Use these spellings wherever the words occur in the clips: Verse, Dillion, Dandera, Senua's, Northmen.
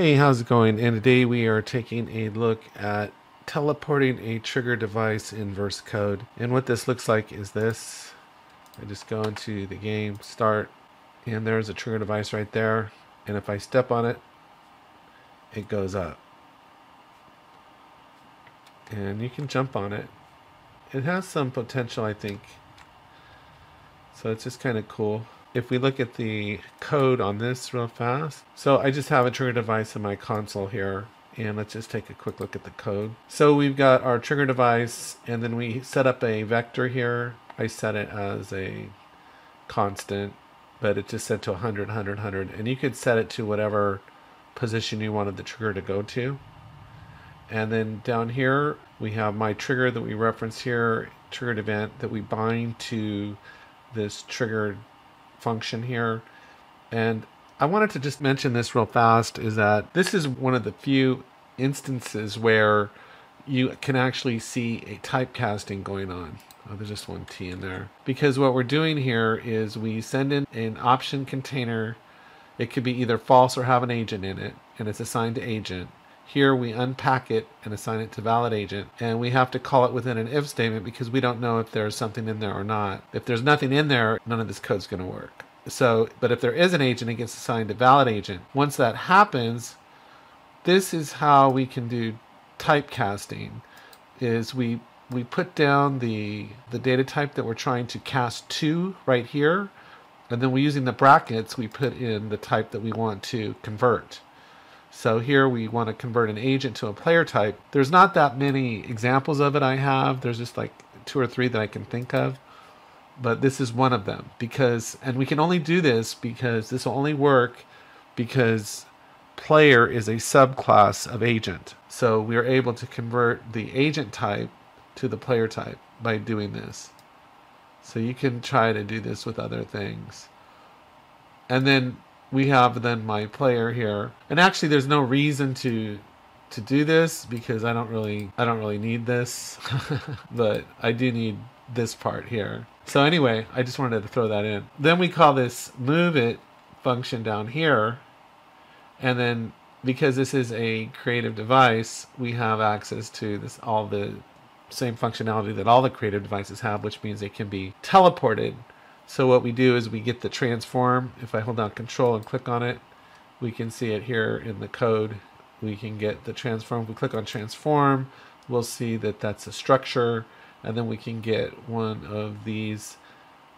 Hey, how's it going? And today we are taking a look at teleporting a trigger device in Verse code. And what this looks like is this. I just go into the game, start, and there's a trigger device right there. And if I step on it, it goes up. And you can jump on it. It has some potential, I think. So it's just kind of cool. If we look at the code on this real fast, so I just have a trigger device in my console here, and let's just take a quick look at the code. So we've got our trigger device, and then we set up a vector here. I set it as a constant, but it just set to 100, 100, 100, and you could set it to whatever position you wanted the trigger to go to. And then down here, we have my trigger that we reference here, triggered event that we bind to this trigger function here. And I wanted to just mention this real fast, is that this is one of the few instances where you can actually see a typecasting going on. Oh, there's just one T in there. Because what we're doing here is we send in an option container. It could be either false or have an agent in it, and it's assigned to agent. Here we unpack it and assign it to valid agent, and we have to call it within an if statement because we don't know if there's something in there or not. If there's nothing in there, none of this code's going to work. So, but if there is an agent, it gets assigned to valid agent. Once that happens, this is how we can do typecasting, is we put down the data type that we're trying to cast to right here, and then we're using the brackets, we put in the type that we want to convert. So here we want to convert an agent to a player type. There's not that many examples of it I have. There's just like 2 or 3 that I can think of. But this is one of them. And we can only do this because this will only work because player is a subclass of agent. So we are able to convert the agent type to the player type by doing this. So you can try to do this with other things. And then we have then my player here, and actually there's no reason to do this because I don't really need this, but I do need this part here. So anyway, I just wanted to throw that in. Then we call this move it function down here, and then because this is a creative device, we have access to this, all the same functionality that all the creative devices have, which means they can be teleported. So what we do is we get the transform. If I hold down control and click on it, we can see it here in the code. We can get the transform. If we click on transform, we'll see that that's a structure, and then we can get one of these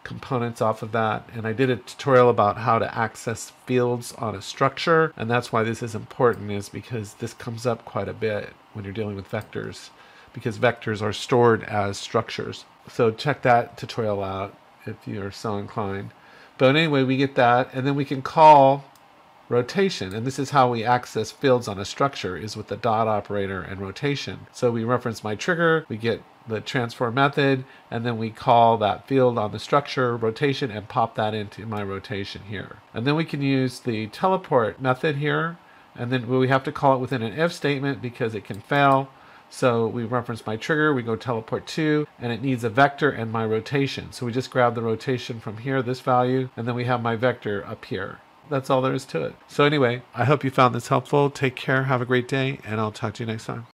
components off of that. And I did a tutorial about how to access fields on a structure, and that's why this is important, is because this comes up quite a bit when you're dealing with vectors, because vectors are stored as structures. So check that tutorial out if you're so inclined. But anyway, we get that, and then we can call rotation, and this is how we access fields on a structure, is with the dot operator and rotation. So we reference my trigger, we get the transform method, and then we call that field on the structure rotation and pop that into my rotation here. And then we can use the teleport method here, and then we have to call it within an if statement because it can fail. So we reference my trigger, we go teleport to, and it needs a vector and my rotation. So we just grab the rotation from here, this value, and then we have my vector up here. That's all there is to it. So anyway, I hope you found this helpful. Take care, have a great day, and I'll talk to you next time.